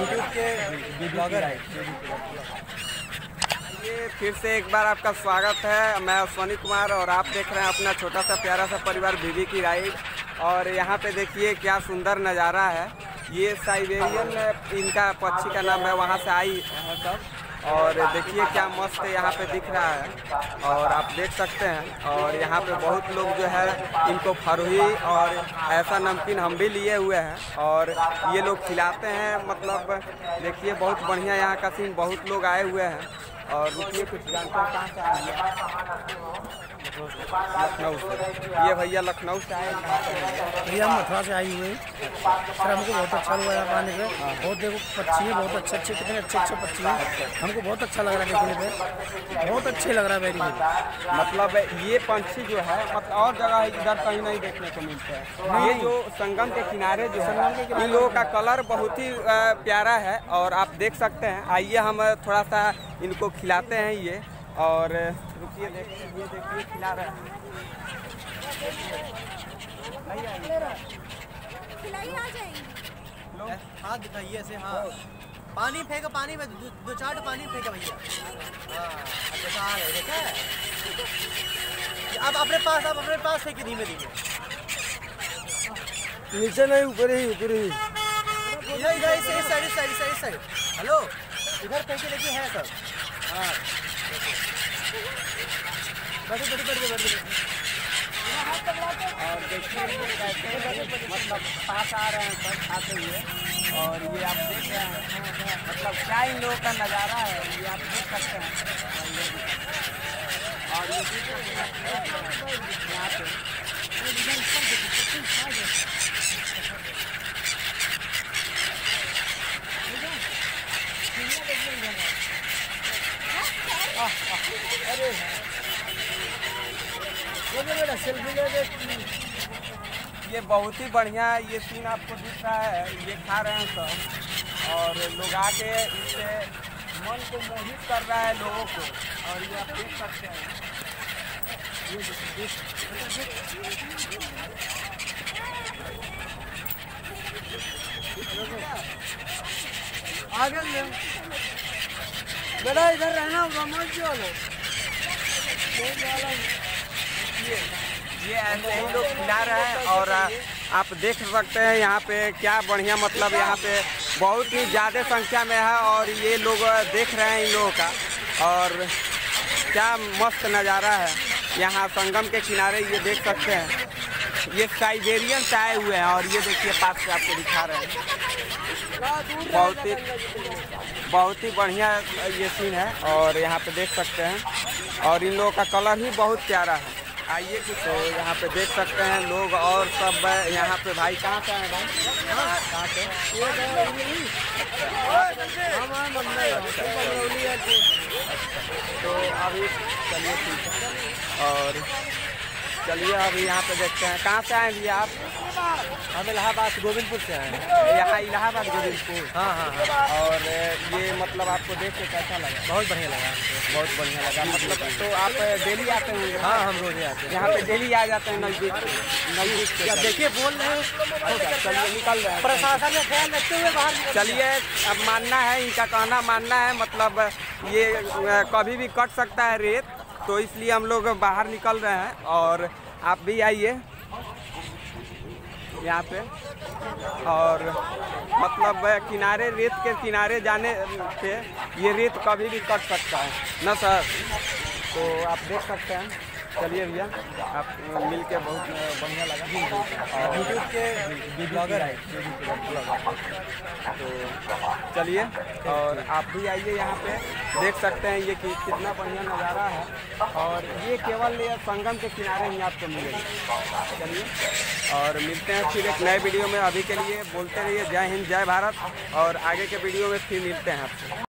YouTube के blogger हैं। ये फिर से एक बार आपका स्वागत है। मैं अश्वनी कुमार और आप देख रहे हैं अपना छोटा सा प्यारा सा परिवार बीबी की राइड। और यहाँ पे देखिए क्या सुंदर नज़ारा है। ये साइबेरियन इनका पक्षी का नाम है, वहाँ से आई है सब। और देखिए क्या मस्त यहाँ पे दिख रहा है और आप देख सकते हैं। और यहाँ पे बहुत लोग जो है इनको फरुही और ऐसा नमकीन हम भी लिए हुए हैं और ये लोग खिलाते हैं। मतलब देखिए बहुत बढ़िया यहाँ का सीन, बहुत लोग आए हुए हैं। और रुकिए कुछ जानते हैं कहाँ से आए हैं। लखनऊ से ये भैया लखनऊ से आए हैं। भैया हम मथुरा से आए हुए सर। हमको बहुत अच्छा लगा यहाँ आने के। बहुत देखो पक्षी है, बहुत अच्छे, कितने अच्छे पक्षी हैं। हमको बहुत अच्छा लग रहा है देखने पे, बहुत अच्छे लग रहा है मेरी। मतलब ये पंछी जो है मतलब और जगह इधर कहीं नहीं देखने को मिलता है। ये जो संगम के किनारे जो है इन लोगों का कलर बहुत ही प्यारा है और आप देख सकते हैं। आइए हम थोड़ा सा इनको खिलाते हैं ये। और रुकिए देखिए, ये देखिए खिला रहा है। हाथ दिखाइए ऐसे। हाँ पानी फेंका, पानी में दो चार पानी फेंका भैया। हाँ देखा है। अब अपने पास, अब अपने पास फेंके धीमे धीमे, नीचे नहीं ऊपर ही, ऊपर ही। इस साइड हेलो इधर पैसे लेके है सर। हाँ और देखिए मतलब पास आ रहे हैं सब आते हुए। और ये आप देख रहे हैं मतलब क्या इन लोगों का नज़ारा है, ये आप देख सकते हैं। और अरे ये बहुत ही बढ़िया ये सीन आपको दिख रहा है। ये खा रहे हैं सब और लोग आके इससे मन को मोहित कर रहा है लोगों को। और ये आप देख सकते हैं। आगे बेटा इधर रहना वालों ये ऐसे ही लोग खिला रहे हैं। और आप देख सकते हैं यहाँ पे क्या बढ़िया मतलब यहाँ पे बहुत ही ज़्यादा संख्या में है। और ये लोग देख रहे हैं इन लोगों का और क्या मस्त नज़ारा है यहाँ संगम के किनारे। ये देख सकते हैं ये साइबेरियन से आए हुए हैं। और ये देखिए पास से आपको दिखा रहे हैं। बहुत ही बढ़िया ये सीन है और यहाँ पे देख सकते हैं। और इन लोगों का कलर ही बहुत प्यारा है। आइए कुछ तो यहाँ पे देख सकते हैं लोग और सब यहाँ पे। भाई कहाँ से आए भाई? कहाँ से? तो अभी चलिए ठीक है। और चलिए अभी यहाँ पे देखते हैं कहाँ से आएँ भैया आप? हम इलाहाबाद गोविंदपुर से आए हैं। यहाँ इलाहाबाद गोविंदपुर? हाँ। और ये मतलब आपको देख के कैसा लगा? बहुत बढ़िया लगा, बहुत बढ़िया लगा। मतलब तो आप डेली आते होंगे? हाँ हम रोज़ आते हैं यहाँ पे, डेली आ जाते हैं नज़दीक। देखिए बोल रहे हैं, चलिए निकल रहे हैं प्रशासन का ख्याल रखते हुए बाहर। चलिए अब मानना है इनका, कहना मानना है मतलब ये कभी भी कट सकता है रेत, तो इसलिए हम लोग बाहर निकल रहे हैं। और आप भी आइए यहाँ पे। और मतलब किनारे रेत के किनारे जाने पे ये रेत कभी भी कट सकता है ना सर, तो आप देख सकते हैं। चलिए भैया आप मिल के बहुत बढ़िया लगा। यूट्यूब के ब्लॉगर आए तो चलिए। और आप भी आइए यहाँ पे, देख सकते हैं ये कितना बढ़िया नज़ारा है। और ये केवल संगम के किनारे ही आपको मिलेगा। चलिए और मिलते हैं फिर एक नए वीडियो में। अभी के लिए बोलते रहिए जय हिंद जय भारत। और आगे के वीडियो में फिर मिलते हैं आपसे।